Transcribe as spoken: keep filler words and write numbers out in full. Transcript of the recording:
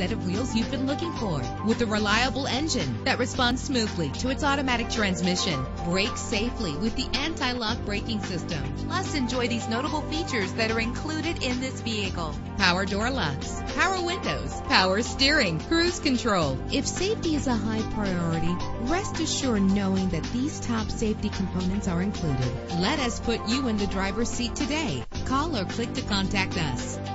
set of wheels you've been looking for, with a reliable engine that responds smoothly to its automatic transmission. Brake safely with the anti-lock braking system. Plus, enjoy these notable features that are included in this vehicle: power door locks, power windows, power steering, cruise control. If safety is a high priority, rest assured knowing that these top safety components are included. Let us put you in the driver's seat today. Call or click to contact us.